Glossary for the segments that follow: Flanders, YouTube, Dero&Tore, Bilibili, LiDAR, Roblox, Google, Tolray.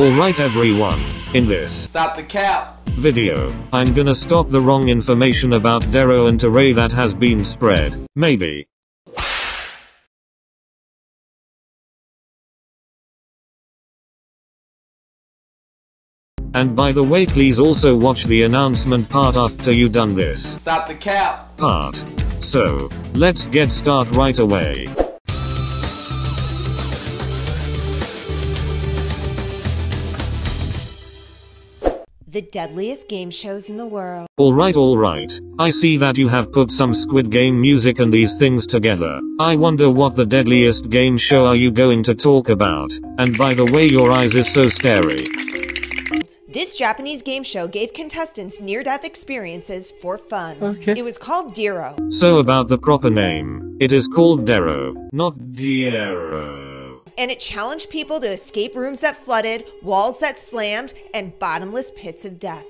Alright everyone, in this Stop the Cap video, I'm gonna stop the wrong information about Dero&Tore that has been spread, maybe. And by the way, please also watch the announcement part after you done this Stop the Cap part. So, let's get started right away. The deadliest game shows in the world. Alright. I see that you have put some Squid Game music and these things together. I wonder what the deadliest game show are you going to talk about. And by the way, your eyes is so scary. This Japanese game show gave contestants near-death experiences for fun. Okay. It was called Dero. So about the proper name, it is called Dero, not Dero. And it challenged people to escape rooms that flooded, walls that slammed, and bottomless pits of death.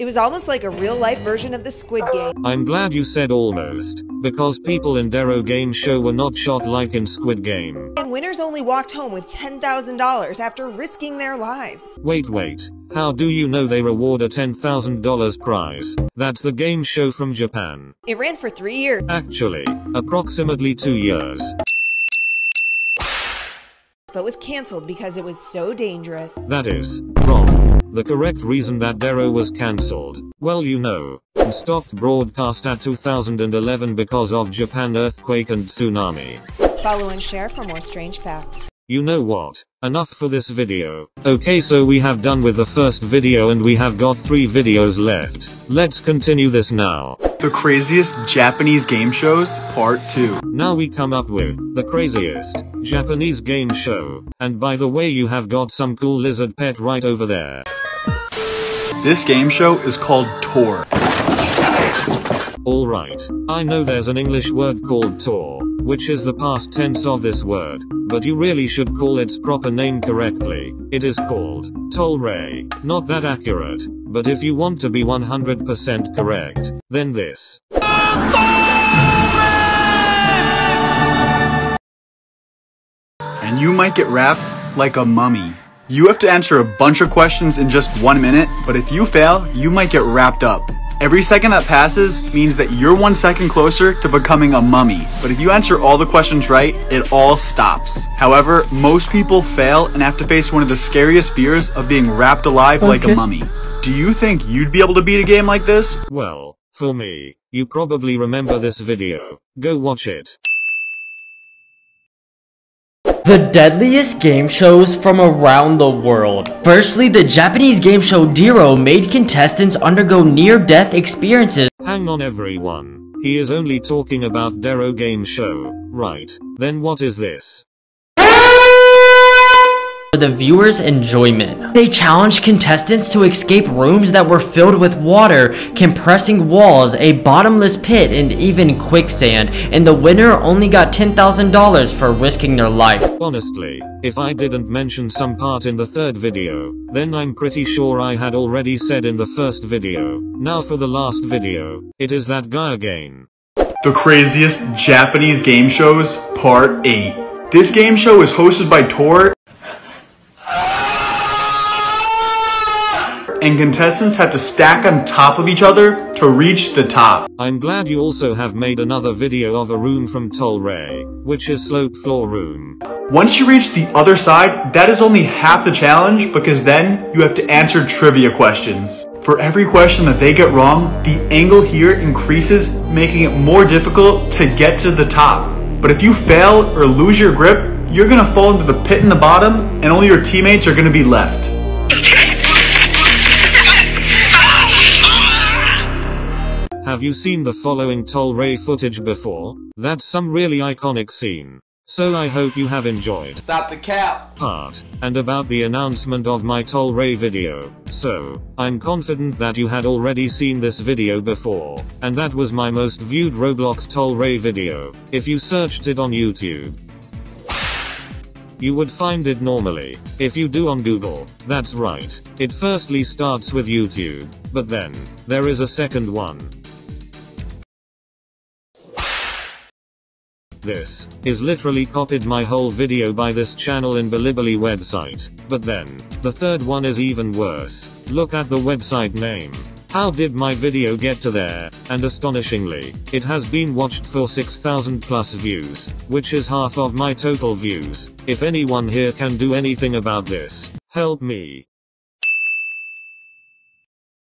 It was almost like a real-life version of the Squid Game. I'm glad you said almost, because people in Dero game show were not shot like in Squid Game. And winners only walked home with $10,000 after risking their lives. Wait. How do you know they reward a $10,000 prize? That's the game show from Japan. It ran for 3 years. Actually, approximately 2 years. But was cancelled because it was so dangerous. That is wrong. The correct reason that Dero was cancelled, well you know, stopped broadcast at 2011 because of Japan earthquake and tsunami. Follow and share for more strange facts. You know what, enough for this video. Okay, so we have done with the first video and we have got 3 videos left. Let's continue this now. The craziest Japanese game shows, part 2. Now we come up with the craziest Japanese game show. And by the way, you have got some cool lizard pet right over there. This game show is called Tore. Alright, I know there's an English word called Tore, which is the past tense of this word, but you really should call its proper name correctly. It is called Tolray. Not that accurate, but if you want to be 100% correct, then this. And you might get wrapped like a mummy. You have to answer a bunch of questions in just 1 minute, but if you fail, you might get wrapped up. Every second that passes means that you're 1 second closer to becoming a mummy. But if you answer all the questions right, it all stops. However, most people fail and have to face one of the scariest fears of being wrapped alive like a mummy. Do you think you'd be able to beat a game like this? Well, for me, you probably remember this video. Go watch it. The deadliest game shows from around the world. Firstly, the Japanese game show Dero made contestants undergo near-death experiences. Hang on everyone, he is only talking about Dero game show, right? Then what is this? For the viewers' enjoyment. They challenged contestants to escape rooms that were filled with water, compressing walls, a bottomless pit, and even quicksand, and the winner only got $10,000 for risking their life. Honestly, if I didn't mention some part in the third video, then I'm pretty sure I had already said in the first video. Now for the last video, it is that guy again. The craziest Japanese game shows, part 8. This game show is hosted by Tore, and contestants have to stack on top of each other to reach the top. I'm glad you also have made another video of a room from Tolray, which is slope floor room. Once you reach the other side, that is only half the challenge because then you have to answer trivia questions. For every question that they get wrong, the angle here increases, making it more difficult to get to the top. But if you fail or lose your grip, you're gonna fall into the pit in the bottom and only your teammates are gonna be left. Have you seen the following Tolray footage before? That's some really iconic scene. So I hope you have enjoyed Stop the Cap part, and about the announcement of my Tolray video. So, I'm confident that you had already seen this video before, and that was my most viewed Roblox Tolray video. If you searched it on YouTube, you would find it normally. If you do on Google, that's right. It firstly starts with YouTube, but then, there is a second one. This is literally copied my whole video by this channel and Bilibili website. But then, the third one is even worse. Look at the website name. How did my video get to there? And astonishingly, it has been watched for 6,000 plus views, which is half of my total views. If anyone here can do anything about this, help me.